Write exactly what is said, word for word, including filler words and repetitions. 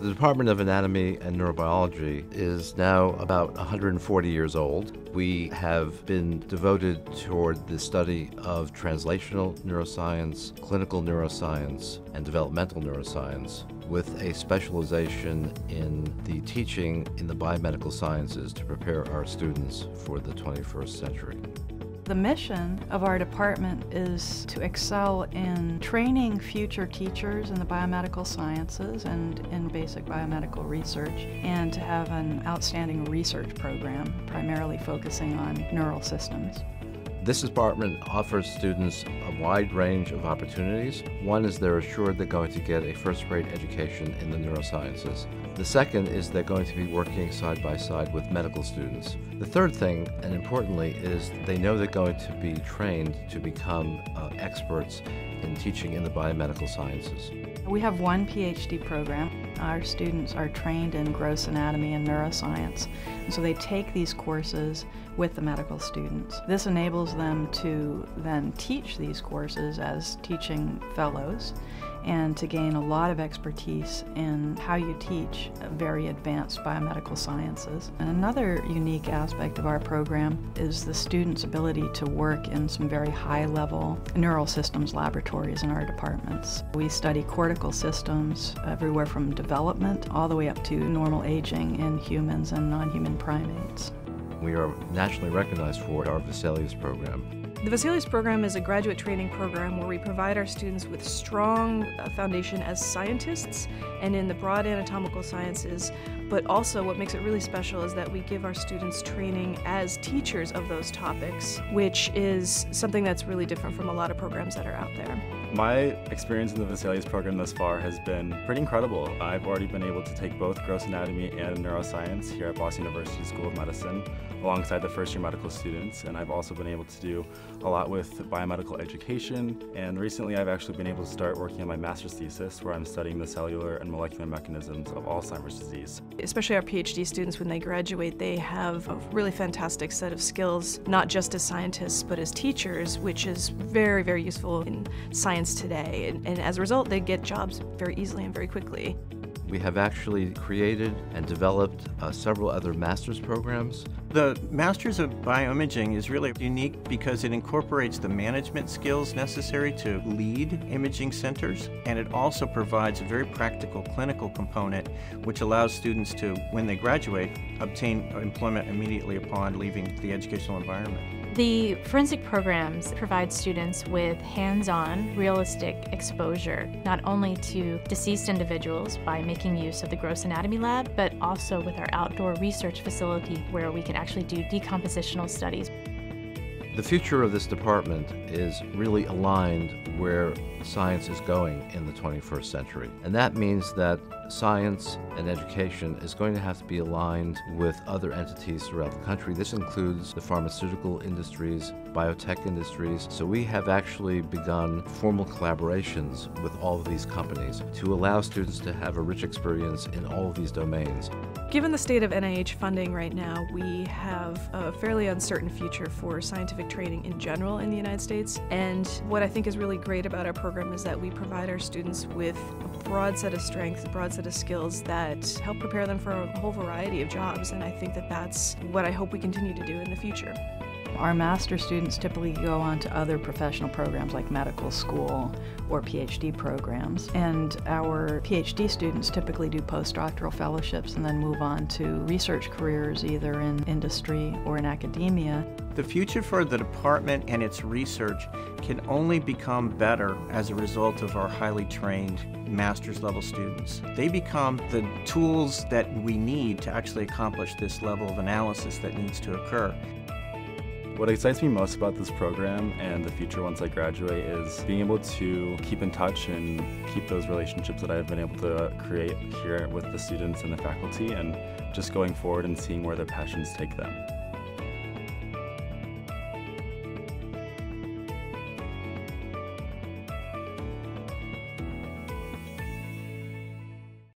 The Department of Anatomy and Neurobiology is now about one hundred forty years old. We have been devoted toward the study of translational neuroscience, clinical neuroscience, and developmental neuroscience, with a specialization in the teaching in the biomedical sciences to prepare our students for the twenty-first century. The mission of our department is to excel in training future teachers in the biomedical sciences and in basic biomedical research, and to have an outstanding research program primarily focusing on neural systems. This department offers students a wide range of opportunities. One is they're assured they're going to get a first-rate education in the neurosciences. The second is they're going to be working side by side with medical students. The third thing, and importantly, is they know they're going to be trained to become uh, experts in teaching in the biomedical sciences. We have one PhD program. Our students are trained in gross anatomy and neuroscience, and so they take these courses with the medical students. This enables them to then teach these courses as teaching fellows and to gain a lot of expertise in how you teach very advanced biomedical sciences. And another unique aspect of our program is the students' ability to work in some very high-level neural systems laboratories in our departments. We study cortical systems everywhere from development all the way up to normal aging in humans and non-human primates. We are nationally recognized for our Vesalius program. The Vesalius program is a graduate training program where we provide our students with strong foundation as scientists and in the broad anatomical sciences, but also what makes it really special is that we give our students training as teachers of those topics, which is something that's really different from a lot of programs that are out there. My experience in the Vesalius program thus far has been pretty incredible. I've already been able to take both gross anatomy and neuroscience here at Boston University School of Medicine alongside the first year medical students, and I've also been able to do a lot with biomedical education, and recently I've actually been able to start working on my master's thesis where I'm studying the cellular and molecular mechanisms of Alzheimer's disease. Especially our PhD students, when they graduate, they have a really fantastic set of skills, not just as scientists but as teachers, which is very, very useful in science today, and, and as a result they get jobs very easily and very quickly. We have actually created and developed uh, several other master's programs. The Masters of Bioimaging is really unique because it incorporates the management skills necessary to lead imaging centers, and it also provides a very practical clinical component which allows students to, when they graduate, obtain employment immediately upon leaving the educational environment. The forensic programs provide students with hands-on, realistic exposure, not only to deceased individuals by making use of the gross anatomy lab, but also with our outdoor research facility where we can actually do decompositional studies. The future of this department is really aligned where science is going in the twenty-first century, and that means that science and education is going to have to be aligned with other entities throughout the country. This includes the pharmaceutical industries, biotech industries, so we have actually begun formal collaborations with all of these companies to allow students to have a rich experience in all of these domains. Given the state of N I H funding right now, we have a fairly uncertain future for scientific training in general in the United States, and what I think is really great about our program is that we provide our students with a broad set of strengths, a broad set of skills that help prepare them for a whole variety of jobs, and I think that that's what I hope we continue to do in the future. Our master's students typically go on to other professional programs like medical school or PhD programs, and our PhD students typically do postdoctoral fellowships and then move on to research careers either in industry or in academia. The future for the department and its research can only become better as a result of our highly trained master's level students. They become the tools that we need to actually accomplish this level of analysis that needs to occur. What excites me most about this program and the future once I graduate is being able to keep in touch and keep those relationships that I've been able to create here with the students and the faculty, and just going forward and seeing where their passions take them.